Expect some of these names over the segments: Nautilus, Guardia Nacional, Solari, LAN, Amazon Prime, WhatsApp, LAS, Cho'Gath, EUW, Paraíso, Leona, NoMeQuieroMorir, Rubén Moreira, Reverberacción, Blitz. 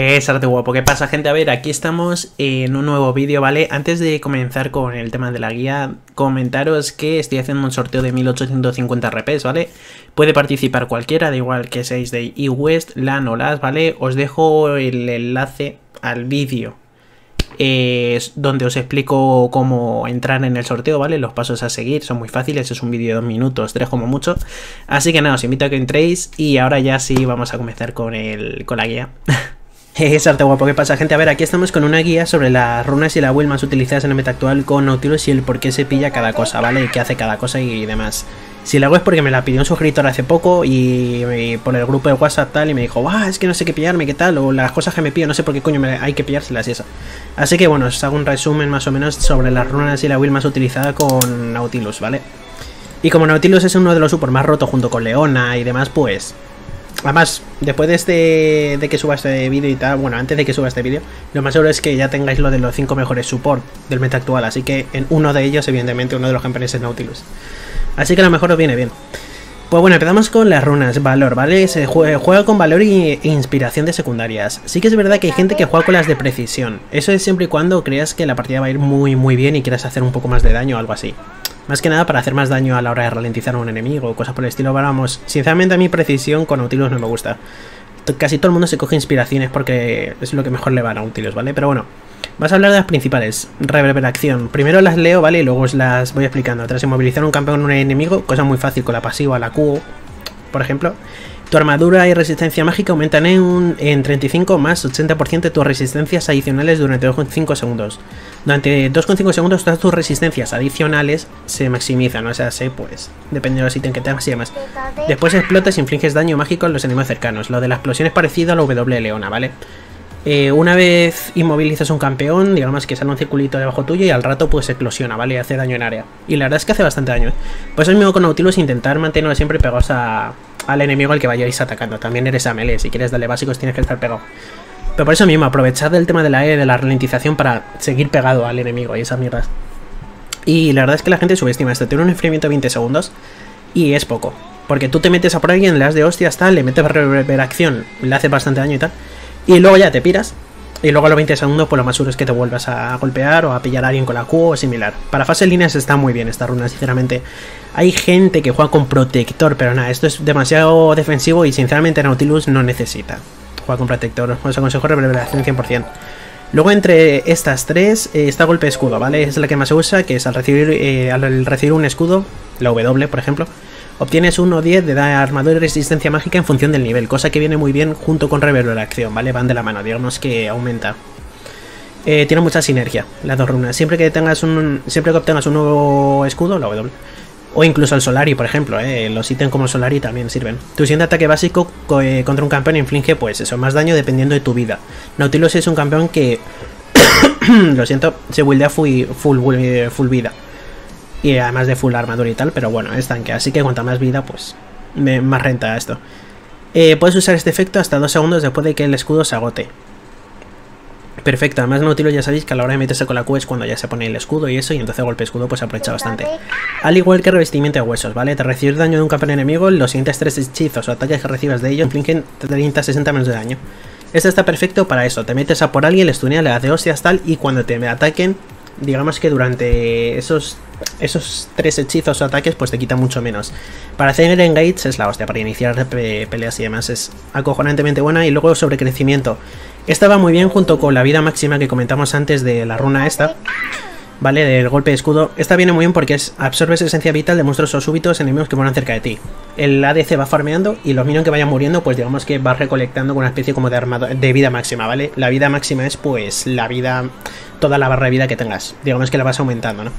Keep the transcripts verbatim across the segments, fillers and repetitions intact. Es arte guapo. ¿Qué pasa, gente? A ver, aquí estamos en un nuevo vídeo, ¿vale? Antes de comenzar con el tema de la guía, comentaros que estoy haciendo un sorteo de mil ochocientos cincuenta R Pes, ¿vale? Puede participar cualquiera, da igual que seáis de E West, LAN o L A S, ¿vale? Os dejo el enlace al vídeo eh, donde os explico cómo entrar en el sorteo, ¿vale? Los pasos a seguir son muy fáciles, es un vídeo de dos minutos, tres como mucho. Así que nada, os invito a que entréis y ahora ya sí vamos a comenzar con, el, con la guía. Es arte guapo. ¿Qué pasa, gente? A ver, aquí estamos con una guía sobre las runas y las build más utilizadas en el meta actual con Nautilus y el por qué se pilla cada cosa, ¿vale? Y qué hace cada cosa y demás. Si la hago es porque me la pidió un suscriptor hace poco y, y por el grupo de WhatsApp tal y me dijo, ¡ah, es que no sé qué pillarme, qué tal! O las cosas que me pillo, no sé por qué coño me hay que pillárselas y eso. Así que bueno, os hago un resumen más o menos sobre las runas y la build más utilizada con Nautilus, ¿vale? Y como Nautilus es uno de los support más rotos junto con Leona y demás, pues... Además, después de, este, de que suba este vídeo y tal, bueno, antes de que suba este vídeo, lo más seguro es que ya tengáis lo de los cinco mejores support del meta actual, así que en uno de ellos, evidentemente, uno de los campeones es Nautilus. Así que a lo mejor os viene bien. Pues bueno, empezamos con las runas, valor, ¿vale? Se juega, juega con valor e inspiración de secundarias. Sí que es verdad que hay gente que juega con las de precisión. Eso es siempre y cuando creas que la partida va a ir muy muy bien y quieras hacer un poco más de daño o algo así. Más que nada para hacer más daño a la hora de ralentizar a un enemigo o cosas por el estilo. Vamos, sinceramente a mi precisión con Nautilus no me gusta. Casi todo el mundo se coge inspiraciones porque es lo que mejor le va a Nautilus, ¿vale? Pero bueno, vas a hablar de las principales. Reverberacción. Primero las leo, ¿vale? Y luego os las voy explicando. Tras inmovilizar a un campeón o un enemigo, cosa muy fácil con la pasiva, la Q, por ejemplo. Tu armadura y resistencia mágica aumentan en, un, en treinta y cinco más ochenta por ciento de tus resistencias adicionales durante dos coma cinco segundos. Durante dos coma cinco segundos todas tus resistencias adicionales se maximizan, o sea, se pues, dependiendo de los ítems que tengas y demás. Después explotas e infliges daño mágico a los enemigos cercanos. Lo de la explosión es parecido a la W Leona, ¿vale? Eh, una vez inmovilizas a un campeón, digamos que sale un circulito debajo tuyo y al rato pues eclosiona, ¿vale? Hace daño en área. Y la verdad es que hace bastante daño. Pues es mismo con Nautilus, intentar mantenerlo siempre pegados a, al enemigo al que vayáis atacando. También eres a melee, si quieres darle básicos tienes que estar pegado. Pero por eso mismo, aprovechad el tema de la E, de la ralentización para seguir pegado al enemigo y esas mierdas. Y la verdad es que la gente subestima esto. Tiene un enfriamiento de veinte segundos y es poco. Porque tú te metes a por alguien, le das de hostias, tal, le metes reverberacción, le hace bastante daño y tal. Y luego ya te piras. Y luego a los veinte segundos, pues lo más seguro es que te vuelvas a golpear o a pillar a alguien con la Q o similar. Para fases líneas está muy bien esta runa, sinceramente. Hay gente que juega con protector, pero nada, esto es demasiado defensivo y sinceramente Nautilus no necesita jugar con protector. Os aconsejo reverberación cien por ciento. Luego entre estas tres eh, está golpe de escudo, ¿vale? Es la que más se usa, que es al recibir, eh, al recibir un escudo, la W por ejemplo. Obtienes uno diez de armadura y resistencia mágica en función del nivel, cosa que viene muy bien junto con reverberación, ¿vale? Van de la mano, digamos que aumenta. Eh, tiene mucha sinergia las dos runas. Siempre que tengas un, siempre que obtengas un nuevo escudo, la W. O incluso el Solari, por ejemplo, ¿eh? Los ítems como el Solari también sirven. Tu siguiente ataque básico eh, contra un campeón inflige, pues eso, más daño dependiendo de tu vida. Nautilus es un campeón que, lo siento, se buildea full, full, full vida. Y además de full armadura y tal, pero bueno, es tanque. Así que cuanta más vida, pues más renta esto. Eh, puedes usar este efecto hasta dos segundos después de que el escudo se agote. Perfecto, además Nautilus ya sabéis que a la hora de meterse con la Q es cuando ya se pone el escudo y eso, y entonces golpe escudo pues aprovecha bastante. Al igual que revestimiento de huesos, ¿vale? Te recibes daño de un campeón enemigo, los siguientes tres hechizos o ataques que recibas de ellos infligen treinta a sesenta menos de daño. Este está perfecto para eso, te metes a por alguien, les tuneas, le das de hostias tal, y cuando te ataquen, digamos que durante esos esos tres hechizos o ataques pues te quita mucho menos. Para hacer el engage es la hostia, para iniciar peleas y demás es acojonantemente buena. Y luego sobre crecimiento, esta va muy bien junto con la vida máxima que comentamos antes de la runa esta, vale, del golpe de escudo. Esta viene muy bien porque es absorbes esencia vital de monstruos o súbitos enemigos que moran cerca de ti. El A D C va farmeando y los minions que vayan muriendo pues digamos que vas recolectando con una especie como de armadura de vida máxima, vale. La vida máxima es pues la vida, toda la barra de vida que tengas, digamos que la vas aumentando, ¿no?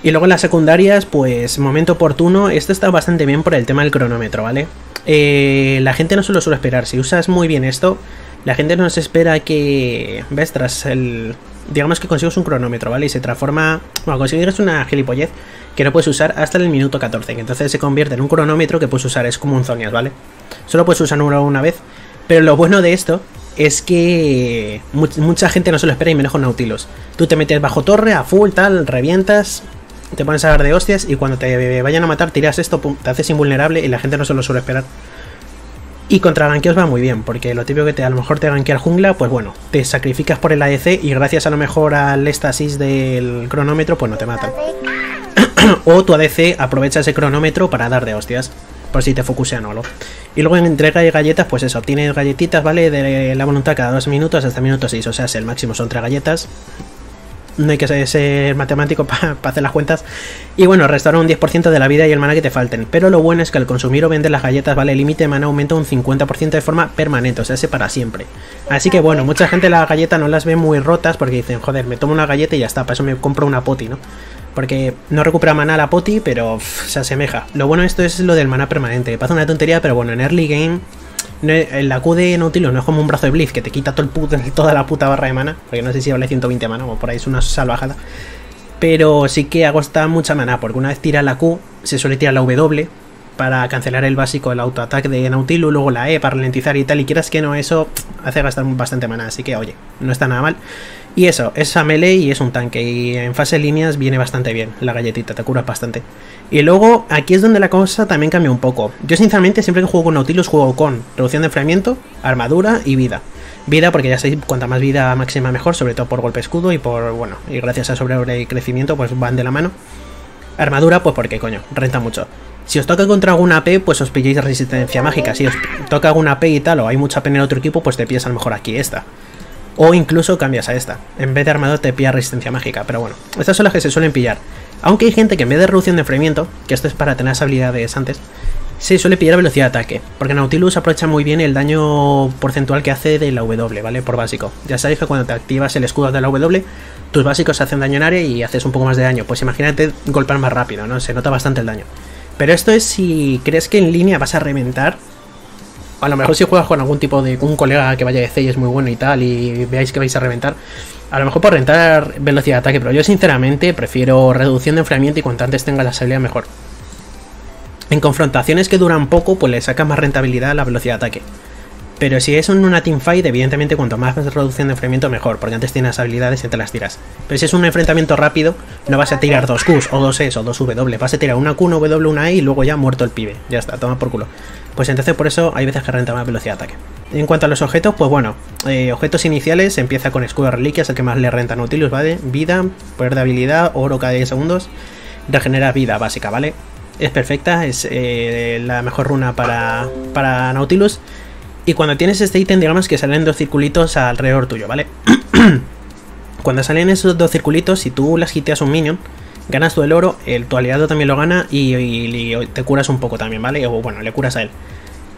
Y luego en las secundarias, pues momento oportuno, esto está bastante bien por el tema del cronómetro, ¿vale? Eh, la gente no se lo suele esperar, si usas muy bien esto, la gente no se espera que, ves, tras el... digamos que consigues un cronómetro, ¿vale? Y se transforma, bueno, consigues una gilipollez que no puedes usar hasta el minuto catorce, que entonces se convierte en un cronómetro que puedes usar, es como un Zonias, ¿vale? Solo puedes usarlo una vez, pero lo bueno de esto... es que mucha gente no se lo espera y me dejo Nautilus. Tú te metes bajo torre, a full, tal, revientas, te pones a dar de hostias y cuando te vayan a matar tiras esto, pum, te haces invulnerable y la gente no se lo suele esperar. Y contra gankeos va muy bien, porque lo típico que te, a lo mejor te gankear jungla, pues bueno, te sacrificas por el A D C y gracias a lo mejor al éxtasis del cronómetro, pues no te matan. O tu A D C aprovecha ese cronómetro para dar de hostias, por si te focusean o algo. Y luego en entrega de galletas, pues eso, obtienes galletitas, ¿vale? De la voluntad cada dos minutos hasta minuto seis, o sea, es el máximo, son tres galletas. No hay que ser matemático para pa hacer las cuentas. Y bueno, restaura un diez por ciento de la vida y el maná que te falten. Pero lo bueno es que al consumir o vender las galletas, vale, el límite de maná aumenta un cincuenta por ciento de forma permanente, o sea, ese para siempre. Así que bueno, mucha gente las galletas no las ve muy rotas porque dicen, joder, me tomo una galleta y ya está, para eso me compro una poti, ¿no? Porque no recupera maná la poti, pero uff, se asemeja. Lo bueno de esto es lo del maná permanente, que pasa una tontería, pero bueno, en early game... La Q de Nautilus no es como un brazo de Blitz que te quita todo el puto, toda la puta barra de mana, porque no sé si vale ciento veinte mana o por ahí, es una salvajada. Pero sí que agosta mucha mana, porque una vez tira la Q, se suele tirar la W para cancelar el básico, el autoataque de Nautilus, luego la E para ralentizar y tal, y quieras que no, eso hace gastar bastante mana, así que oye, no está nada mal. Y eso, es a melee y es un tanque, y en fase de líneas viene bastante bien la galletita, te curas bastante. Y luego, aquí es donde la cosa también cambia un poco. Yo sinceramente siempre que juego con Nautilus juego con reducción de enfriamiento, armadura y vida. Vida porque ya sabéis, cuanta más vida máxima mejor, sobre todo por golpe escudo y por, bueno, y gracias a sobrecrecimiento pues van de la mano. Armadura pues porque coño, renta mucho. Si os toca contra algún A P, pues os pilléis resistencia mágica. Si os toca algún A P y tal, o hay mucha A P en el otro equipo, pues te pillas a lo mejor aquí esta. O incluso cambias a esta. En vez de armador te pilla resistencia mágica. Pero bueno, estas son las que se suelen pillar. Aunque hay gente que en vez de reducción de enfriamiento, que esto es para tener las habilidades antes, se suele pillar velocidad de ataque. Porque Nautilus aprovecha muy bien el daño porcentual que hace de la W, ¿vale? Por básico. Ya sabéis que cuando te activas el escudo de la W, tus básicos hacen daño en área y haces un poco más de daño. Pues imagínate golpear más rápido, ¿no? Se nota bastante el daño. Pero esto es si crees que en línea vas a reventar. A lo mejor si juegas con algún tipo de un colega que vaya de C y es muy bueno y tal, y veáis que vais a reventar, a lo mejor por rentar velocidad de ataque, pero yo sinceramente prefiero reducción de enfriamiento y cuanto antes tengas la habilidad mejor. En confrontaciones que duran poco, pues le sacas más rentabilidad a la velocidad de ataque. Pero si es en una teamfight, evidentemente cuanto más reducción de enfriamiento mejor, porque antes tienes habilidades y te las tiras. Pero si es un enfrentamiento rápido, no vas a tirar dos Qs o dos Es o dos W, vas a tirar una Q, una W, una E y luego ya muerto el pibe. Ya está, toma por culo. Pues entonces por eso hay veces que renta más velocidad de ataque. En cuanto a los objetos, pues bueno, eh, objetos iniciales, empieza con escudo de reliquias, el que más le renta a Nautilus, ¿vale? Vida, poder de habilidad, oro cada diez segundos, regenera vida básica, ¿vale? Es perfecta, es eh, la mejor runa para, para Nautilus. Y cuando tienes este ítem, digamos que salen dos circulitos alrededor tuyo, ¿vale? Cuando salen esos dos circulitos, si tú las hiteas un minion, ganas tú el oro, el, tu aliado también lo gana y, y, y te curas un poco también, ¿vale? O bueno, le curas a él.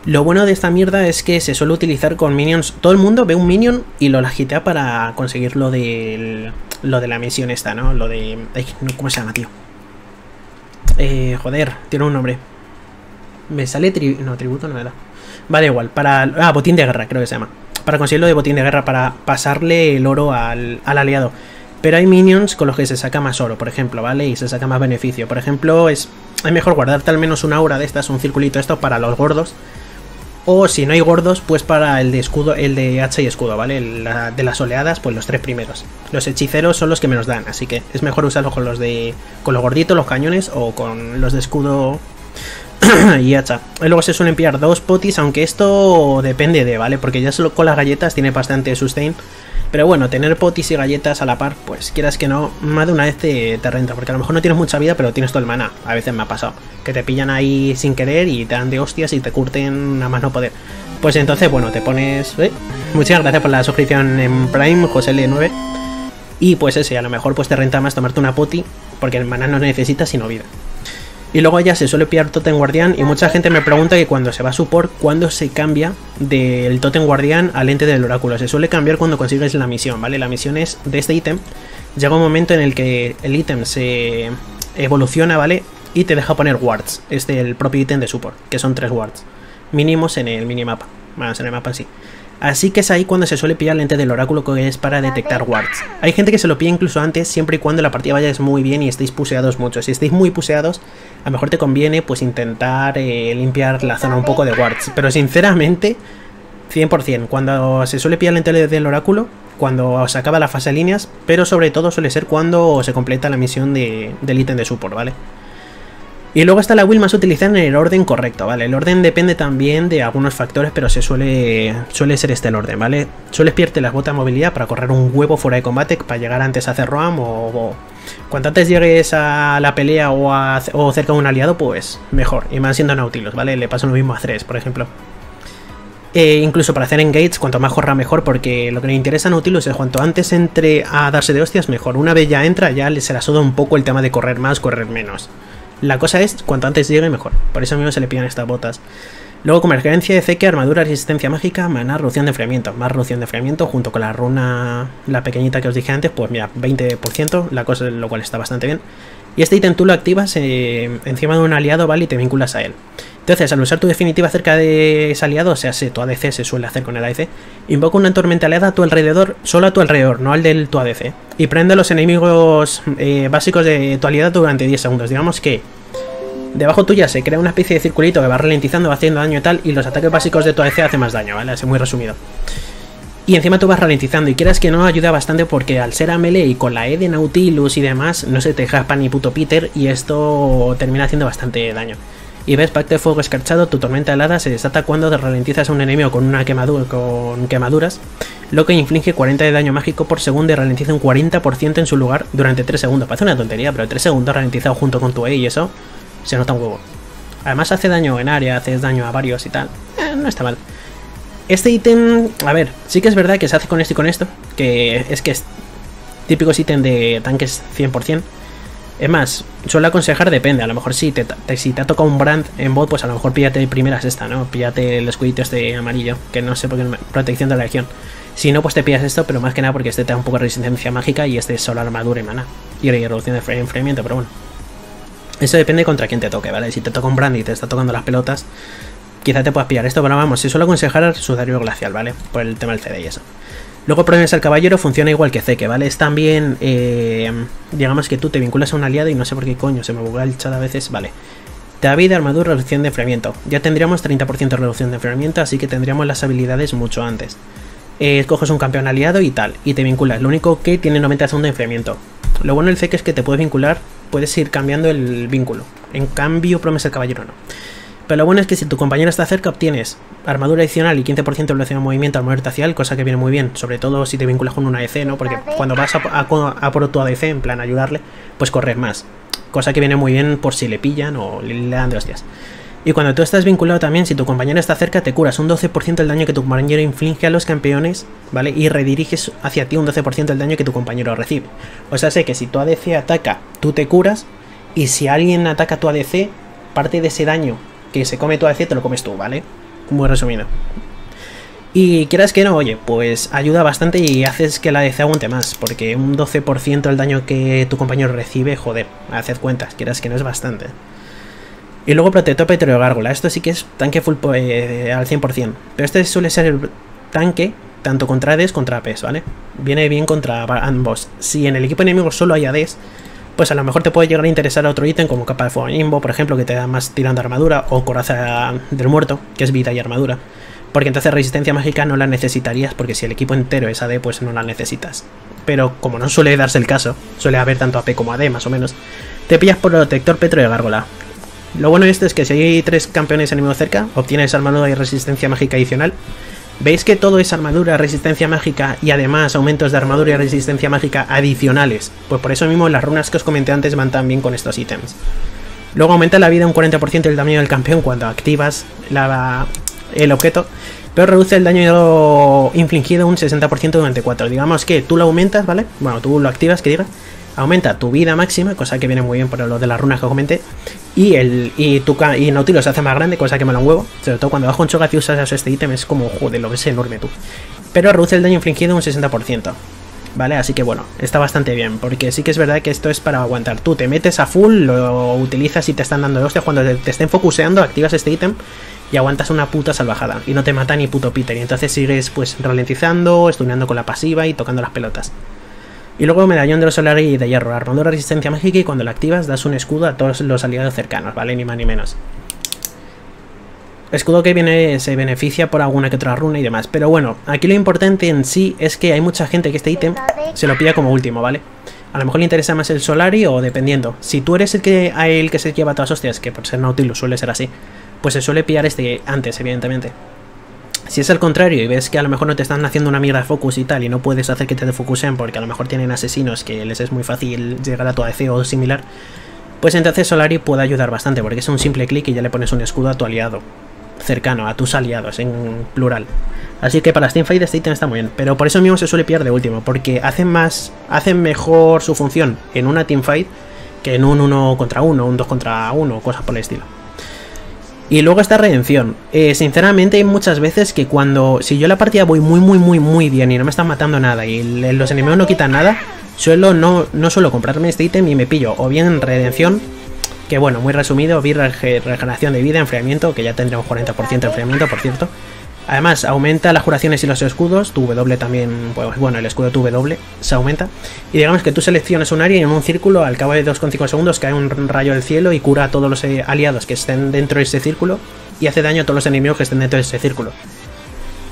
Lo bueno de esta mierda es que se suele utilizar con minions. Todo el mundo ve un minion y lo las hitea para conseguir lo de, lo de la misión esta, ¿no? Lo de... Ay, ¿cómo se llama, tío? Eh, joder, tiene un nombre. Me sale... Tri... No, tributo no me da. Vale, igual, para... Ah, botín de guerra, creo que se llama. Para conseguirlo de botín de guerra, para pasarle el oro al, al aliado. Pero hay minions con los que se saca más oro, por ejemplo, ¿vale? Y se saca más beneficio. Por ejemplo, es, es mejor guardarte al menos una aura de estas, un circulito de estos para los gordos. O si no hay gordos, pues para el de escudo, el de hacha y escudo, ¿vale? El, la, de las oleadas, pues los tres primeros. Los hechiceros son los que menos dan, así que es mejor usarlos con los de... Con los gorditos, los cañones o con los de escudo... y hacha. Luego se suelen pillar dos potis, aunque esto depende de, ¿vale? Porque ya solo con las galletas tiene bastante sustain. Pero bueno, tener potis y galletas a la par, pues quieras que no, más de una vez te, te renta. Porque a lo mejor no tienes mucha vida, pero tienes todo el maná. A veces me ha pasado. Que te pillan ahí sin querer y te dan de hostias y te curten a más no poder. Pues entonces, bueno, te pones... ¿eh? Muchas gracias por la suscripción en Prime, José L nueve. Y pues ese, a lo mejor pues te renta más tomarte una poti, porque el maná no necesitas sino vida. Y luego ya se suele pillar Totem Guardián y mucha gente me pregunta que cuando se va a support, ¿cuándo se cambia del Totem Guardián al ente del oráculo? Se suele cambiar cuando consigues la misión, ¿vale? La misión es de este ítem. Llega un momento en el que el ítem se evoluciona, ¿vale? Y te deja poner wards. Este es el propio ítem de support, que son tres wards. Mínimos en el minimapa. Bueno, en el mapa en sí. Así que es ahí cuando se suele pillar el ente del oráculo, que es para detectar wards. Hay gente que se lo pilla incluso antes, siempre y cuando la partida vaya muy bien y estéis puseados mucho. Si estáis muy puseados, a lo mejor te conviene pues intentar eh, limpiar la zona un poco de wards. Pero sinceramente, cien por cien, cuando se suele pillar el ente del oráculo, cuando se acaba la fase de líneas, pero sobre todo suele ser cuando se completa la misión de, del ítem de support, ¿vale? Y luego está la Wilma, se utiliza en el orden correcto, ¿vale? El orden depende también de algunos factores, pero se suele, suele ser este el orden, ¿vale? Sueles pierde las botas de movilidad para correr un huevo fuera de combate para llegar antes a hacer roam o, o... Cuanto antes llegues a la pelea o, a, o cerca de un aliado, pues mejor. Y más siendo Nautilus, ¿vale? Le pasa lo mismo a Thresh, por ejemplo. Eh, incluso para hacer engages, cuanto más corra mejor, porque lo que le interesa a Nautilus es cuanto antes entre a darse de hostias, mejor. Una vez ya entra, ya se la suda un poco el tema de correr más, correr menos. La cosa es, cuanto antes llegue, mejor. Por eso mismo se le pillan estas botas. Luego, convergencia de ceque, armadura, resistencia mágica, maná, reducción de enfriamiento. Más reducción de enfriamiento junto con la runa, la pequeñita que os dije antes, pues mira, veinte por ciento, la cosa, lo cual está bastante bien. Y este ítem tú lo activas eh, encima de un aliado, ¿vale? Y te vinculas a él. Entonces, al usar tu definitiva cerca de ese aliado, o sea, si tu A D C se suele hacer con el A D C, invoca una tormenta aliada a tu alrededor, solo a tu alrededor, no al del tu A D C. Y prende a los enemigos eh, básicos de tu aliado durante diez segundos. Digamos que debajo tuya se crea una especie de circulito que va ralentizando, va haciendo daño y tal, y los ataques básicos de tu A D C hacen más daño, ¿vale? Así muy resumido. Y encima tú vas ralentizando, y quieras que no, ayuda bastante porque al ser a melee y con la E de Nautilus y demás, no se te japa ni puto Peter, y esto termina haciendo bastante daño. Y ves, pacto de fuego escarchado, tu tormenta helada se desata cuando ralentizas a un enemigo con una quemadura, con quemaduras, lo que inflige cuarenta de daño mágico por segundo y ralentiza un cuarenta por ciento en su lugar durante tres segundos. Parece una tontería, pero tres segundos ralentizado junto con tu E y eso, se nota un huevo. Además hace daño en área, haces daño a varios y tal, eh, no está mal. Este ítem, a ver, sí que es verdad que se hace con esto y con esto, que es que es típico ítem de tanques cien por cien. Es más, suelo aconsejar, depende, a lo mejor si te, te, si te ha tocado un brand en bot, pues a lo mejor píllate primeras esta, ¿no? Píllate el escudito este amarillo, que no sé por qué, protección de la legión. Si no, pues te pillas esto, pero más que nada porque este te da un poco de resistencia mágica y este es solo armadura y maná. Y reducción de enfriamiento, pero bueno. Eso depende contra quién te toque, ¿vale? Si te toca un brand y te está tocando las pelotas, quizá te puedas pillar esto, pero vamos, si suelo aconsejar sudario glacial, ¿vale? Por el tema del C D y eso. Luego Provenes al Caballero funciona igual que Zeke, ¿vale? Es también, eh, digamos que tú te vinculas a un aliado y no sé por qué coño, se me buga el chat a veces, vale. Te da vida, armadura, reducción de enfriamiento. Ya tendríamos treinta por ciento de reducción de enfriamiento, así que tendríamos las habilidades mucho antes. Eh, escoges un campeón aliado y tal, y te vinculas. Lo único que tiene noventa segundos de enfriamiento. Lo bueno del Zeke es que te puedes vincular, puedes ir cambiando el vínculo. En cambio, Provenes al Caballero no. Pero lo bueno es que si tu compañero está cerca obtienes armadura adicional y quince por ciento de velocidad de movimiento al moverte hacia él, cosa que viene muy bien, sobre todo si te vinculas con un A D C, ¿no? Porque cuando vas a, a, a por tu A D C, en plan ayudarle, pues corres más, cosa que viene muy bien por si le pillan o le, le dan de hostias. Y cuando tú estás vinculado también, si tu compañero está cerca, te curas un doce por ciento del daño que tu compañero inflige a los campeones, ¿vale? Y rediriges hacia ti un doce por ciento del daño que tu compañero recibe. O sea, sé que si tu A D C ataca, tú te curas, y si alguien ataca a tu A D C, parte de ese daño que se come tu A D C, te lo comes tú, ¿vale? Muy resumido. Y quieras que no, oye, pues ayuda bastante y haces que la A D C aguante más, porque un doce por ciento del daño que tu compañero recibe, joder, haced cuentas, quieras que no es bastante. Y luego protector petróleo gárgola, esto sí que es tanque full eh, al cien por cien, pero este suele ser el tanque tanto contra A Ds contra A Ps, ¿vale? Viene bien contra ambos. Si en el equipo enemigo solo hay A Ds, pues a lo mejor te puede llegar a interesar otro ítem como capa de fuego nimbo, por ejemplo, que te da más tirando armadura, o coraza del muerto, que es vida y armadura, porque entonces resistencia mágica no la necesitarías, porque si el equipo entero es A D, pues no la necesitas. Pero como no suele darse el caso, suele haber tanto A P como A D más o menos, te pillas por protector petro de gárgola. Lo bueno de esto es que si hay tres campeones enemigos cerca, obtienes armadura y resistencia mágica adicional. ¿Veis que todo es armadura, resistencia mágica y además aumentos de armadura y resistencia mágica adicionales? Pues por eso mismo las runas que os comenté antes van tan bien con estos ítems. Luego aumenta la vida un cuarenta por ciento del daño del campeón cuando activas la, el objeto, pero reduce el daño infligido un sesenta por ciento durante cuatro. Digamos que tú lo aumentas, ¿vale? Bueno, tú lo activas, que diga. Aumenta tu vida máxima, cosa que viene muy bien por lo de las runas que os comenté. Y, el, y, tu, y Nautilus se hace más grande, cosa que me lo un huevo. Sobre todo cuando bajo un Cho'Gath y usas este ítem, es como, joder, lo ves enorme tú. Pero reduce el daño infligido un sesenta por ciento. Vale, así que bueno, está bastante bien. Porque sí que es verdad que esto es para aguantar. Tú te metes a full, lo utilizas y te están dando de hostia. Cuando te estén focuseando, activas este ítem y aguantas una puta salvajada. Y no te mata ni puto Peter. Y entonces sigues pues ralentizando, estuneando con la pasiva y tocando las pelotas. Y luego medallón de los solares y de hierro, armadura, resistencia mágica, y cuando la activas das un escudo a todos los aliados cercanos, ¿vale? Ni más ni menos. Escudo que viene se beneficia por alguna que otra runa y demás. Pero bueno, aquí lo importante en sí es que hay mucha gente que este ítem se lo pilla como último, ¿vale? A lo mejor le interesa más el Solari o dependiendo. Si tú eres el que, a él que se lleva todas hostias, que por ser Nautilus suele ser así, pues se suele pillar este antes, evidentemente. Si es al contrario y ves que a lo mejor no te están haciendo una mierda de focus y tal, y no puedes hacer que te defocusen porque a lo mejor tienen asesinos que les es muy fácil llegar a tu A D C o similar, pues entonces Solari puede ayudar bastante, porque es un simple clic y ya le pones un escudo a tu aliado cercano, a tus aliados, en plural. Así que para las teamfights este ítem está muy bien, pero por eso mismo se suele pillar de último, porque hacen más, hacen mejor su función en una teamfight que en un uno contra uno, un dos contra uno, cosas por el estilo. Y luego está redención. Eh, sinceramente hay muchas veces que cuando, si yo la partida voy muy muy muy muy bien y no me están matando nada y los enemigos no quitan nada, suelo no, no suelo comprarme este ítem y me pillo o bien redención, que bueno, muy resumido, vi regeneración de vida, enfriamiento, que ya tendré un cuarenta por ciento de enfriamiento, por cierto. Además, aumenta las curaciones y los escudos, tu W también, pues bueno, el escudo tu W se aumenta. Y digamos que tú seleccionas un área y en un círculo, al cabo de dos coma cinco segundos, cae un rayo del cielo y cura a todos los aliados que estén dentro de ese círculo y hace daño a todos los enemigos que estén dentro de ese círculo.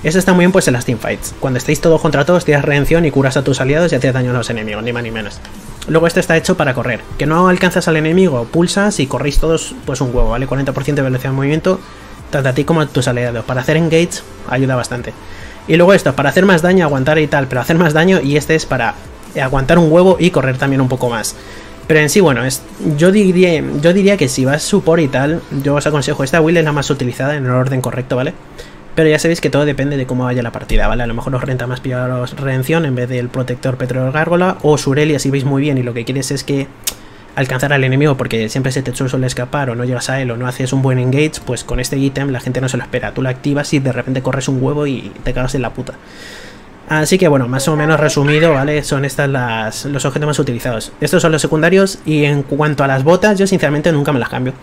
Eso está muy bien pues en las teamfights. Cuando estéis todos contra todos, tiras redención y curas a tus aliados y haces daño a los enemigos, ni más ni menos. Luego este está hecho para correr, que no alcanzas al enemigo, pulsas y corréis todos pues un huevo, ¿vale? cuarenta por ciento de velocidad de movimiento, tanto a ti como a tus aliados. Para hacer engage ayuda bastante. Y luego esto, para hacer más daño, aguantar y tal, pero hacer más daño, y este es para aguantar un huevo y correr también un poco más. Pero en sí, bueno, es, yo, diría, yo diría que si vas support y tal, yo os aconsejo, esta build es la más utilizada en el orden correcto, ¿vale? Pero ya sabéis que todo depende de cómo vaya la partida, ¿vale? A lo mejor os renta más pillaros redención en vez del protector petróleo gárgola o Surelia si veis muy bien y lo que quieres es que alcanzar al enemigo porque siempre se te suele escapar o no llegas a él o no haces un buen engage, pues con este ítem la gente no se lo espera. Tú lo activas y de repente corres un huevo y te cagas en la puta. Así que bueno, más o menos resumido, ¿vale? Son estas las, los objetos más utilizados. Estos son los secundarios y en cuanto a las botas, yo sinceramente nunca me las cambio.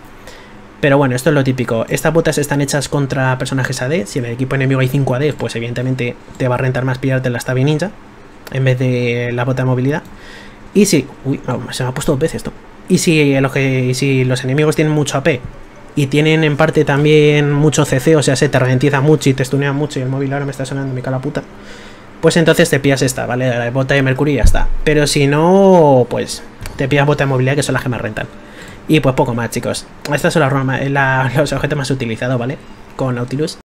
Pero bueno, esto es lo típico. Estas botas están hechas contra personajes A D. Si en el equipo enemigo hay cinco A D, pues evidentemente te va a rentar más pillarte las Tabi Ninja en vez de la bota de movilidad. Y si... Uy, se me ha puesto dos veces esto. Y si, el, y si los enemigos tienen mucho A P y tienen en parte también mucho C C, o sea, se te ralentiza mucho y te stunean mucho y el móvil ahora me está sonando, me cae la puta, pues entonces te pillas esta, ¿vale? La bota de Mercurio y ya está. Pero si no, pues te pillas bota de movilidad, que son las que más rentan. Y pues poco más, chicos. Estas son las, la, los objetos más utilizados, ¿vale? Con Nautilus.